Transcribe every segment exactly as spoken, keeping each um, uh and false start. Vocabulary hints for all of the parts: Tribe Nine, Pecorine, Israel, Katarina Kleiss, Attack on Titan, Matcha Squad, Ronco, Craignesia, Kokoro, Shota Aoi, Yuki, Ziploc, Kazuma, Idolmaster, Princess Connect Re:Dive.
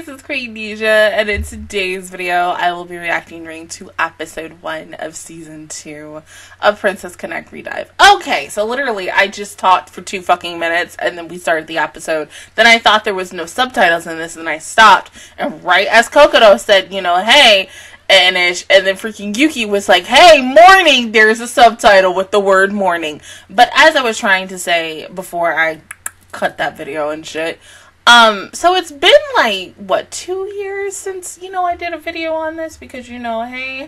guys, it's Craignesia, and in today's video, I will be reacting to episode one of season two of Princess Connect Re:Dive. Okay, so literally, I just talked for two fucking minutes, and then we started the episode. Then I thought there was no subtitles in this, and I stopped. And right as Kokoro said, you know, hey, and ish, and then freaking Yuki was like, hey, morning, there's a subtitle with the word morning. But as I was trying to say before I cut that video and shit, Um, so it's been like, what, two years since, you know, I did a video on this because, you know, hey,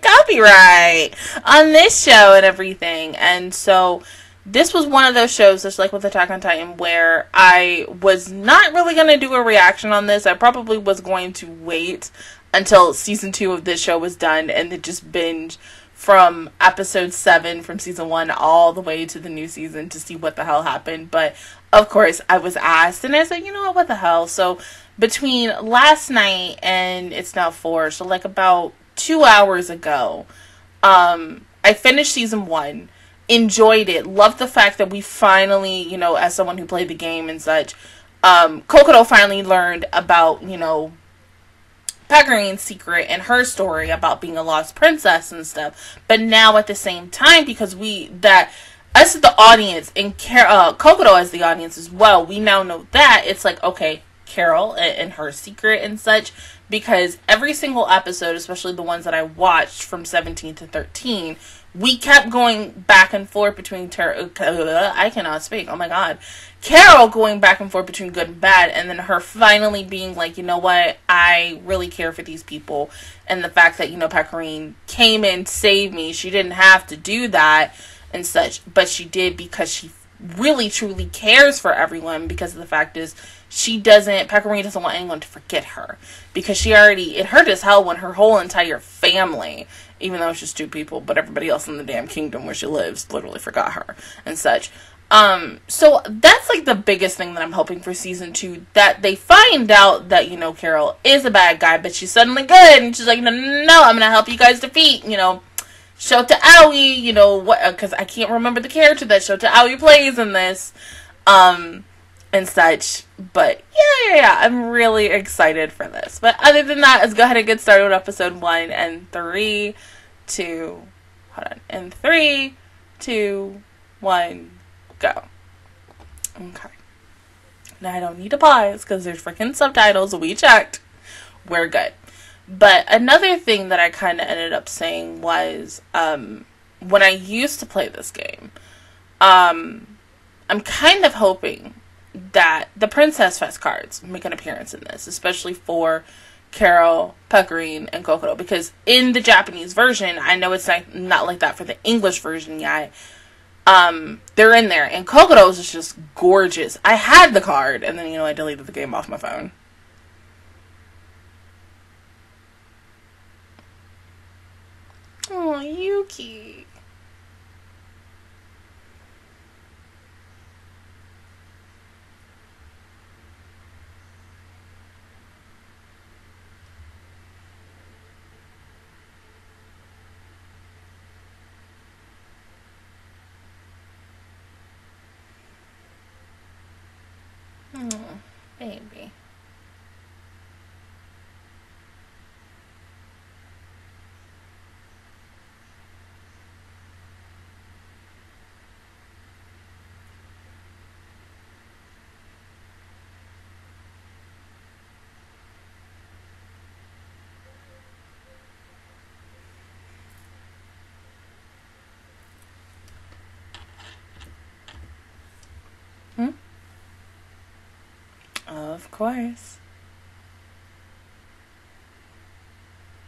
copyright on this show and everything. And so this was one of those shows, just like with Attack on Titan, where I was not really going to do a reaction on this. I probably was going to wait until season two of this show was done and then just binge from episode seven from season one all the way to the new season to see what the hell happened. But of course I was asked and I said, you know what, what the hell? So between last night and it's now four, so like about two hours ago, um, I finished season one, enjoyed it, loved the fact that we finally, you know, as someone who played the game and such, um, Kokoro finally learned about, you know, Pagarine's secret and her story about being a lost princess and stuff. But now at the same time, because we, that, us as the audience, and Car uh, Kokoro as the audience as well, we now know that, it's like, okay, Carol and, and her secret and such, because every single episode, especially the ones that I watched from seventeen to thirteen, we kept going back and forth between ter uh, I cannot speak, oh my god, Carol going back and forth between good and bad, and then her finally being like, you know what, I really care for these people, and the fact that, you know, Pacarine came and saved me, she didn't have to do that and such, but she did because she really truly cares for everyone, because the fact is she doesn't, Pacarine doesn't want anyone to forget her, because she already, it hurt as hell when her whole entire family, even though it's just two people, but everybody else in the damn kingdom where she lives literally forgot her and such. Um, so that's like the biggest thing that I'm hoping for season two, that they find out that, you know, Carol is a bad guy, but she's suddenly good, and she's like, no, no, no, I'm gonna help you guys defeat, you know, Shota Aoi, you know, what, because I can't remember the character that Shota Aoi plays in this, um, and such, but yeah, yeah, yeah, I'm really excited for this. But other than that, let's go ahead and get started with episode one, and three, two, hold on, and three, two, one, go. Okay. Now I don't need to pause, because there's freaking subtitles, we checked, we're good. But another thing that I kind of ended up saying was, um, when I used to play this game, um, I'm kind of hoping that the Princess Fest cards make an appearance in this, especially for Carol, Pacarine, and Kokoro, because in the Japanese version, I know it's not, not like that for the English version yet, um, they're in there, and Kokoro's is just gorgeous. I had the card, and then, you know, I deleted the game off my phone. Oh, Yuki. Oh, baby. Of course.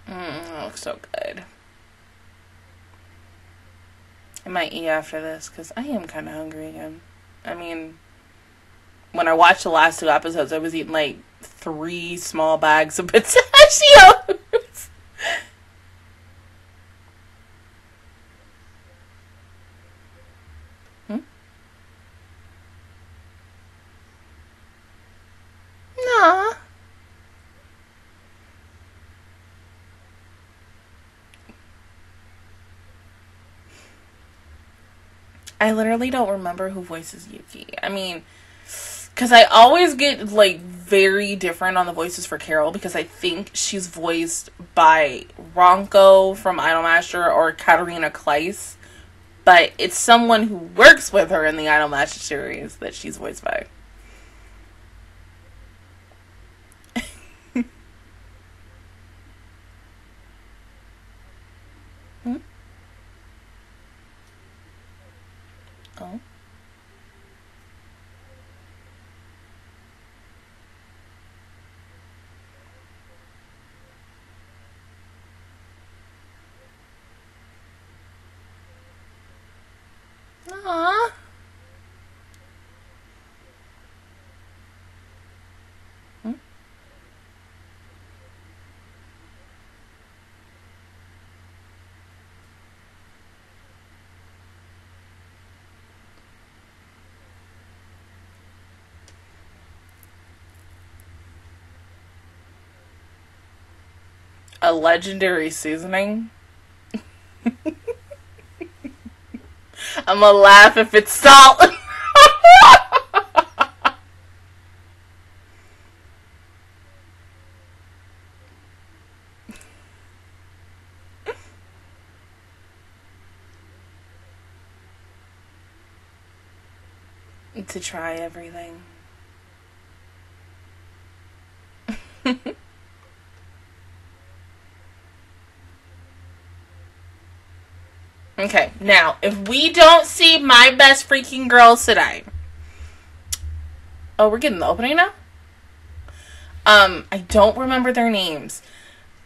Mmm, that looks so good. I might eat after this because I am kind of hungry again. I mean, when I watched the last two episodes, I was eating like three small bags of pistachios. I literally don't remember who voices Yuki. I mean, because I always get, like, very different on the voices for Carol, because I think she's voiced by Ronco from Idolmaster or Katarina Kleiss, but it's someone who works with her in the Idolmaster series that she's voiced by. hmm? Oh. Aww. Hmm? A legendary seasoning. I'm gonna laugh if it's salt. To try everything. Okay, now, if we don't see my best freaking girls today. Oh, we're getting the opening now? Um, I don't remember their names.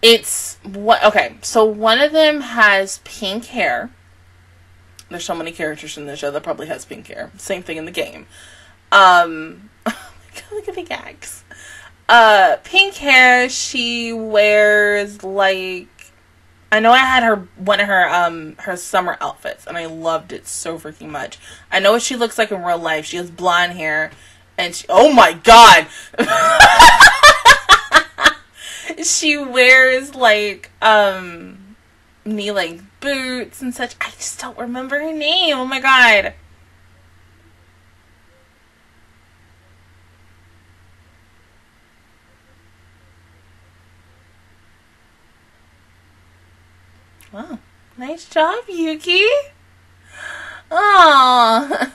It's, what? okay, so one of them has pink hair. There's so many characters in this show that probably has pink hair. Same thing in the game. Um, oh my god, look at the gags. Uh, pink hair, she wears, like, I know I had her one of her um her summer outfits, and I loved it so freaking much. I know what she looks like in real life. She has blonde hair, and she, oh my god, she wears like um knee length boots and such. I just don't remember her name. Oh my god. Wow, nice job, Yuki. Aww.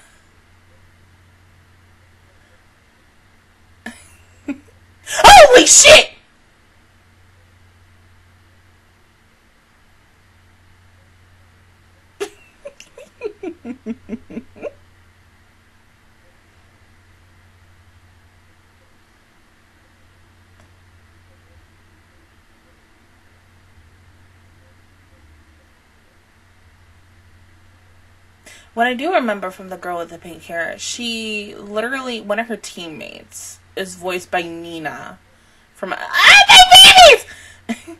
Holy shit! What I do remember from the girl with the pink hair, she literally, one of her teammates is voiced by Nina from, ah, my babies!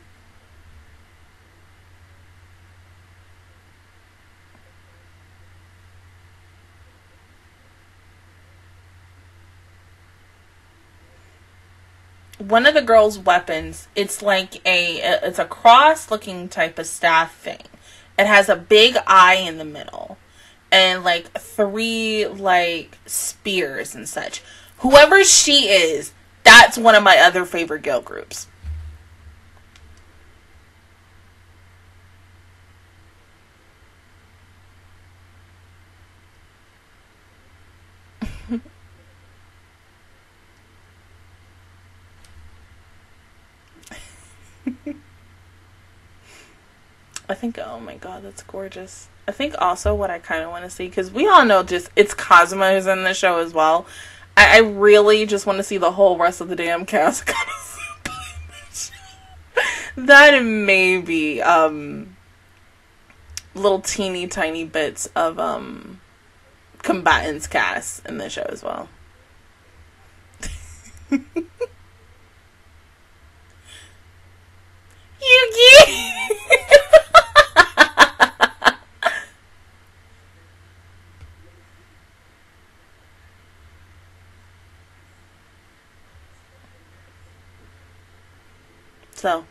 One of the girls' weapons, it's like a, it's a cross-looking type of staff thing. It has a big eye in the middle. And like three like spears and such. Whoever she is, that's one of my other favorite girl groups. I think, oh my god, that's gorgeous. I think also what I kind of want to see, because we all know just it's Kazuma who's in the show as well. I, I really just want to see the whole rest of the damn cast. That and maybe um, little teeny tiny bits of um, combatants cast in the show as well. Yugi! So.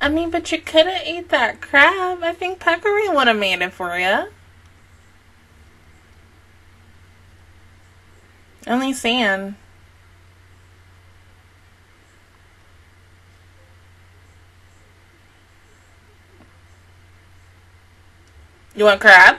I mean, but you could have ate that crab. I think Pecorine would have made it for you. Only sand. You want crab?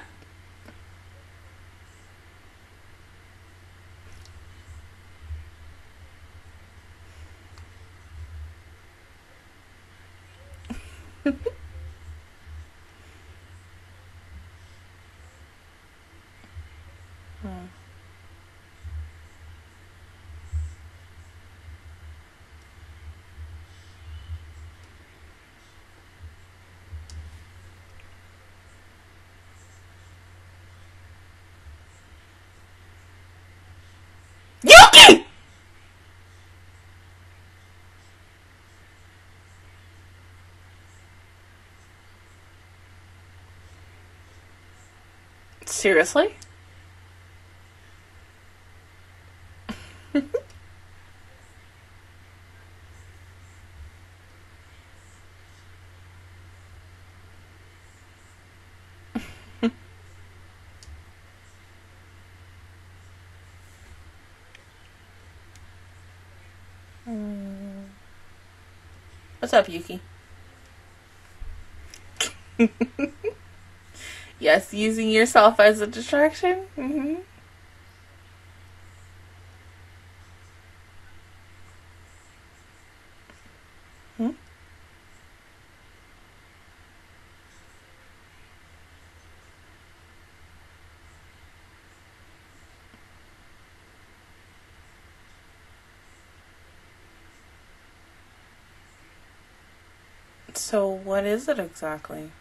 hmm. Seriously? mm. What's up, Yuki? Yes, using yourself as a distraction. Mm-hmm. Hmm? So what is it exactly?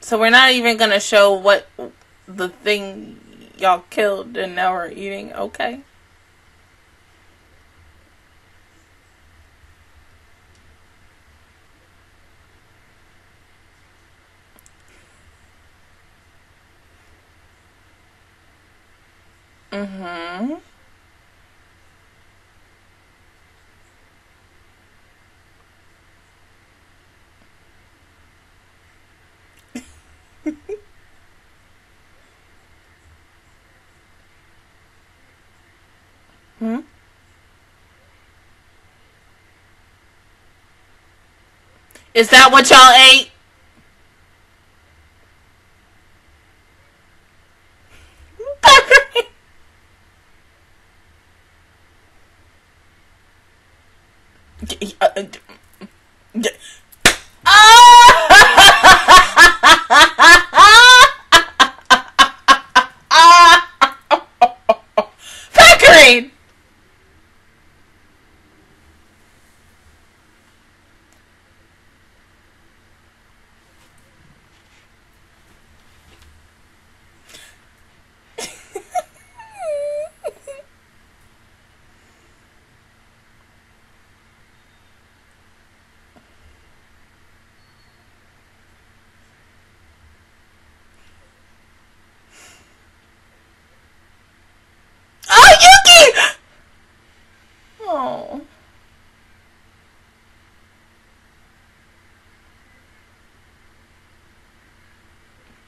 So we're not even going to show what the thing y'all killed and now we're eating. Okay. Mm-hmm. Hmm? Is that what y'all ate?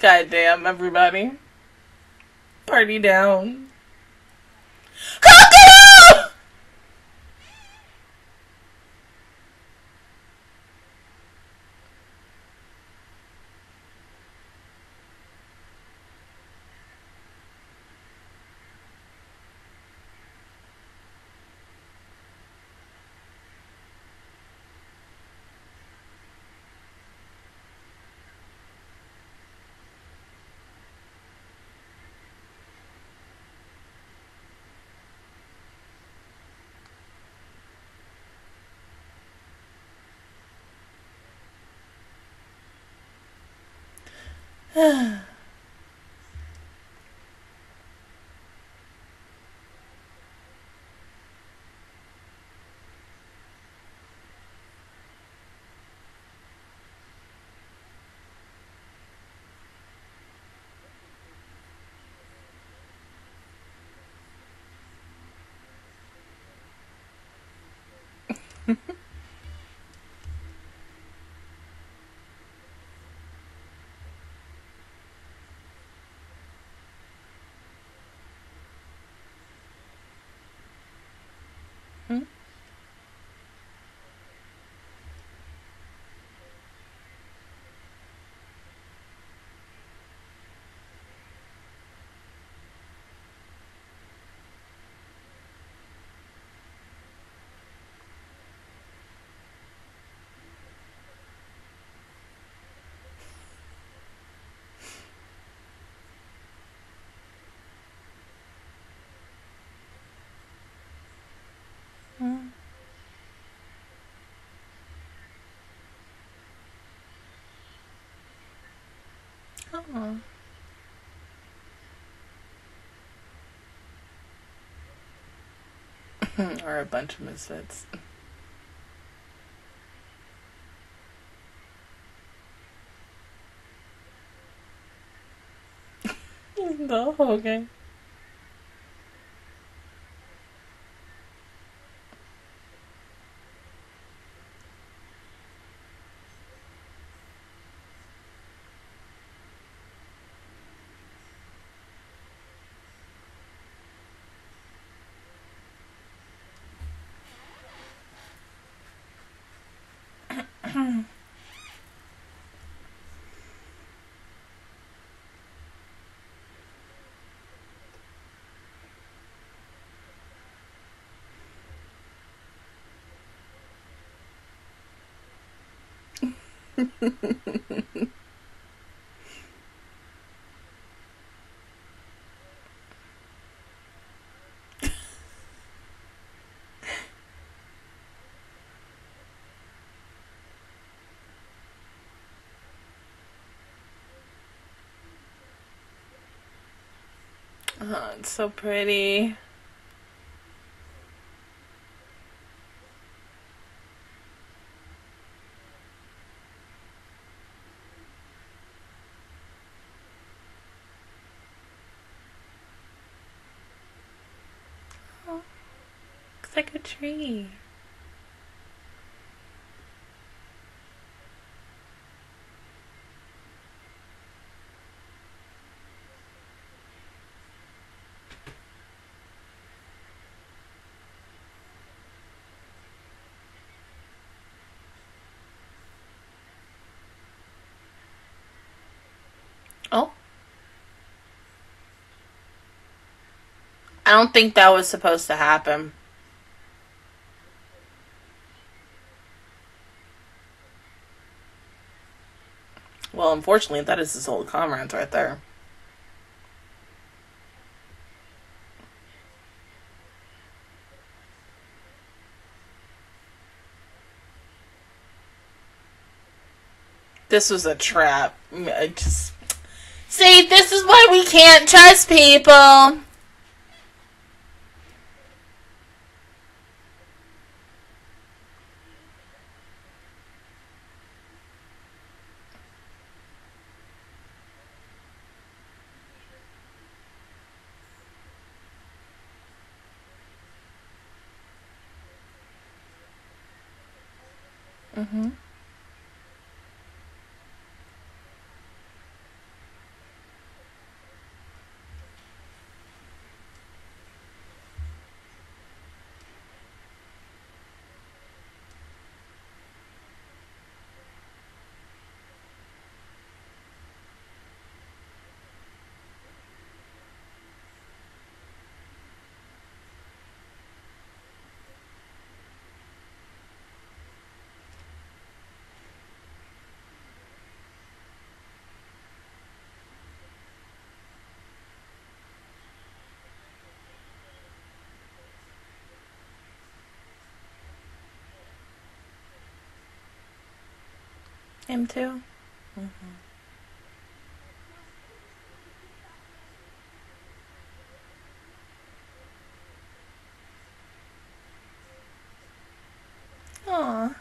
God damn, everybody. Party down. Ronco! Hmm? Oh. Or a bunch of misfits. No, okay. Oh, it's so pretty. Like a tree. Oh. I don't think that was supposed to happen. Well, unfortunately, that is his whole comrades right there. This was a trap. I just... See, this is why we can't trust people. Mm-hmm. Him too? Mm-hmm. Aww.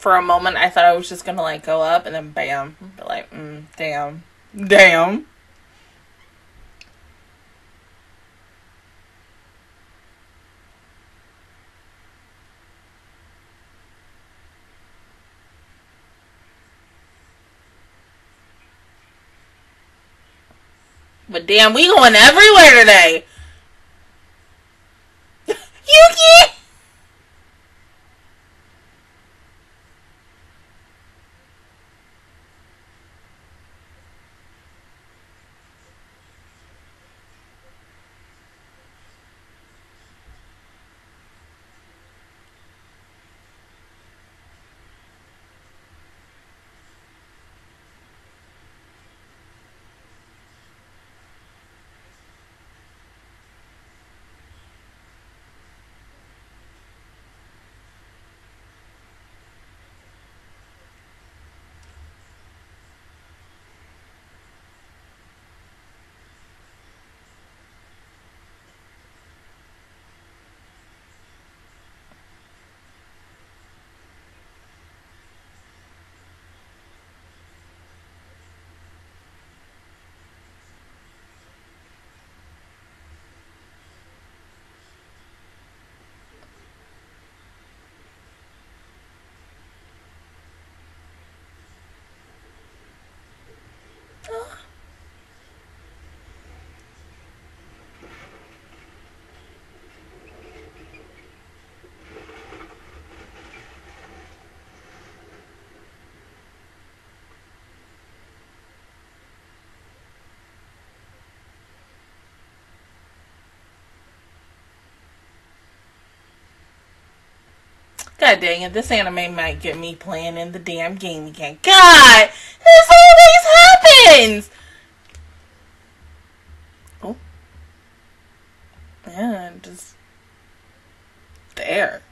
for a moment, I thought I was just gonna like go up and then bam, but like, mm, damn, damn. But damn, we going everywhere today. Yuki! God dang it, this anime might get me playing in the damn game again. God, this always happens! Oh. Yeah, just... there.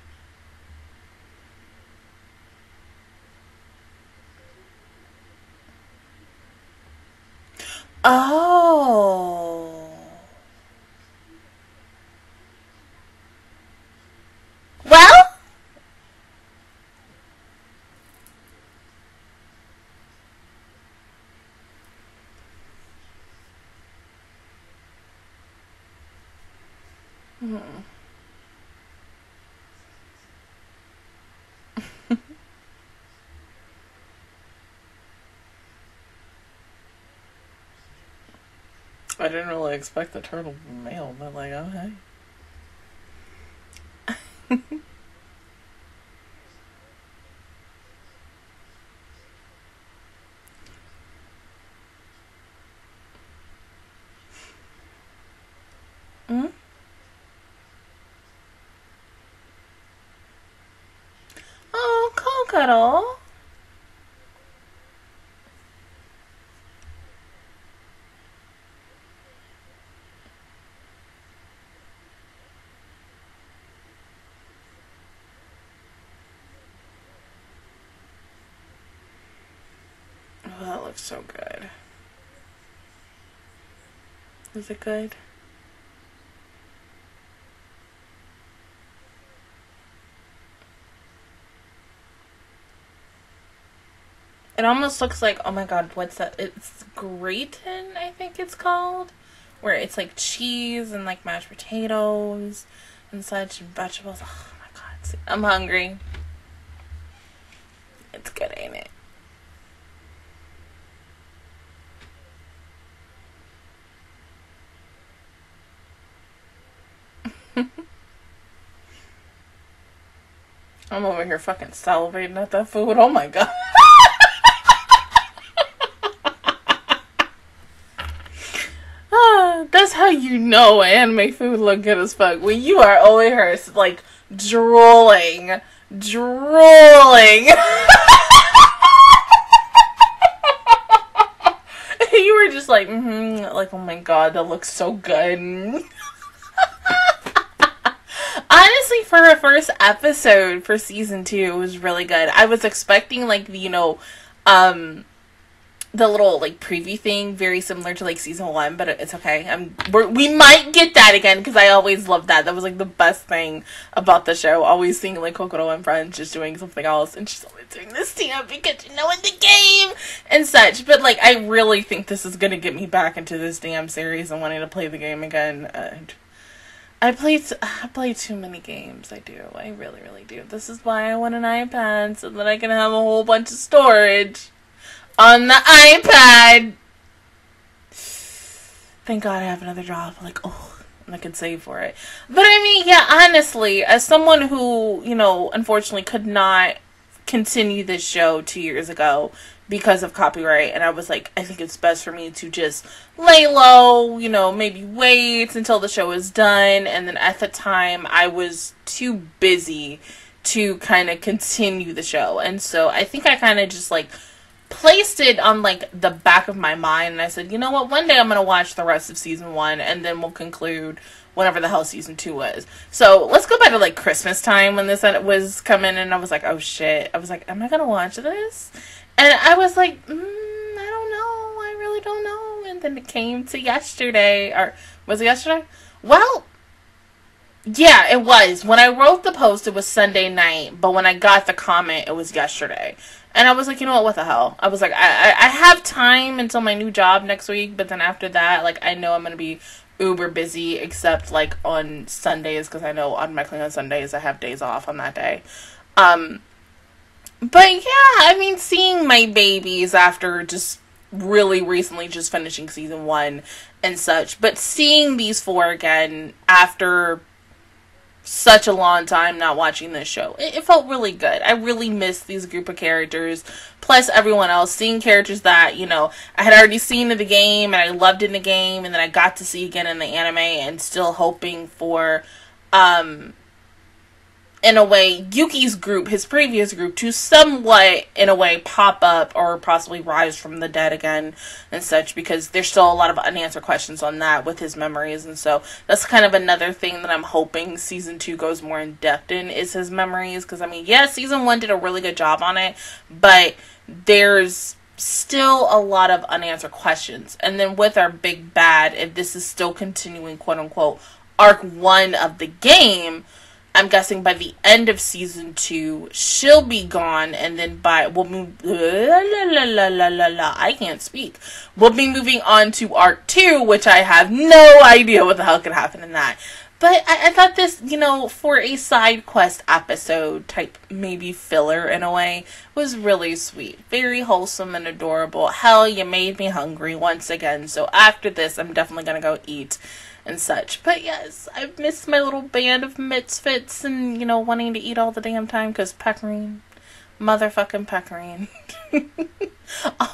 Oh... I didn't really expect the turtle to be male, but like, okay. Cuddle. Oh, that looks so good. Is it good? It almost looks like, oh my god, what's that? It's gratin, I think it's called, where it's like cheese and like mashed potatoes and such and vegetables. Oh my god, I'm hungry. It's good, ain't it? I'm over here fucking salivating at that food. Oh my god. That's how you know anime food look good as fuck. When you are over here, it's like drooling, drooling. You were just like, mm-hmm, like, oh my god, that looks so good. Honestly, for a first episode for season two, it was really good. I was expecting like, you know, um, the little like preview thing, very similar to like season one, but it's okay. I'm we're, we might get that again because I always loved that. That was like the best thing about the show. Always seeing like Kokoro and friends just doing something else, and she's always doing this to you because you know in the game and such. But like I really think this is gonna get me back into this damn series and wanting to play the game again. Uh, I play, t I play too many games, I do. I really, really do. This is why I want an iPad, so that I can have a whole bunch of storage on the iPad. Thank God I have another job. Like, oh, and I can save for it. But I mean, yeah, honestly, as someone who, you know, unfortunately could not continue this show two years ago because of copyright, and I was like, I think it's best for me to just lay low, you know, maybe wait until the show is done. And then at the time, I was too busy to kind of continue the show. And so I think I kind of just like placed it on like the back of my mind. And I said, you know what, one day I'm going to watch the rest of season one and then we'll conclude whatever the hell season two was. So let's go back to like Christmas time when this was coming, and I was like, oh shit. I was like, am I going to watch this? And I was like, mm, I don't know. I really don't know. And then it came to yesterday. Or was it yesterday? Well, yeah, it was. When I wrote the post, it was Sunday night. But when I got the comment, it was yesterday. And I was like, you know what? What the hell? I was like, I, I, I have time until my new job next week. But then after that, like, I know I'm going to be uber busy. Except, like, on Sundays. Because I know automatically on Sundays, I have days off on that day. Um... But yeah, I mean, seeing my babies after just really recently just finishing season one and such, but seeing these four again after such a long time not watching this show, it, it felt really good. I really missed these group of characters, plus everyone else, seeing characters that, you know, I had already seen in the game and I loved in the game, and then I got to see again in the anime, and still hoping for, um... in a way, Yuki's group, his previous group, to somewhat, in a way, pop up or possibly rise from the dead again and such, because there's still a lot of unanswered questions on that with his memories. And so that's kind of another thing that I'm hoping season two goes more in depth in, is his memories. Because, I mean, yeah, season one did a really good job on it, but there's still a lot of unanswered questions. And then with our big bad, if this is still continuing, quote-unquote, arc one of the game, I'm guessing by the end of season two, she'll be gone, and then by we'll move. La, la, la, la, la, la, I can't speak. We'll be moving on to arc two, which I have no idea what the hell could happen in that. But I, I thought this, you know, for a side quest episode type, maybe filler in a way, was really sweet. Very wholesome and adorable. Hell, you made me hungry once again. So after this, I'm definitely gonna go eat and such. But yes, I've missed my little band of misfits and, you know, wanting to eat all the damn time because pecorine, motherfucking pecorine,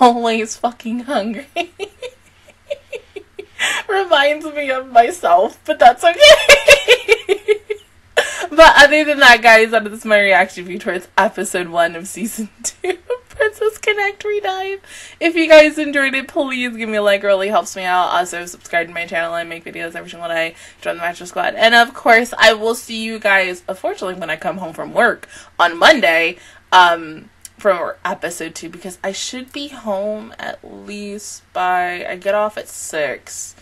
always fucking hungry. Reminds me of myself, but that's okay. But other than that, guys, that is my reaction view towards episode one of season two. Princess Connect Re:Dive. If you guys enjoyed it, please give me a like. It really helps me out. Also, subscribe to my channel. I make videos every single day. Join the Matcha Squad. And, of course, I will see you guys, unfortunately, when I come home from work on Monday um, for episode two, because I should be home at least by... I get off at six.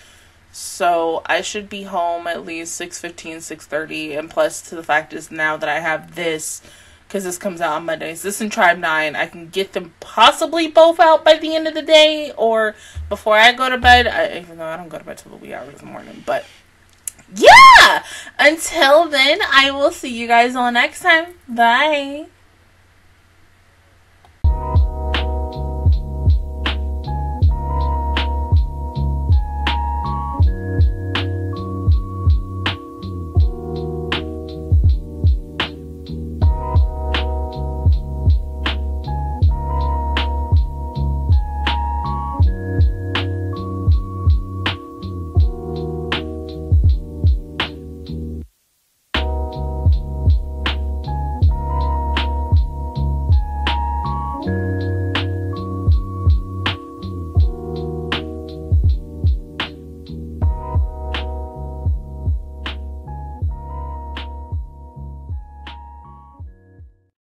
So I should be home at least six fifteen, six thirty. And plus, to the fact is now that I have this... because this comes out on Mondays. This and Tribe Nine. I can get them possibly both out by the end of the day. Or before I go to bed. I, even though I don't go to bed till the wee hours of the morning. But yeah. Until then. I will see you guys all next time. Bye.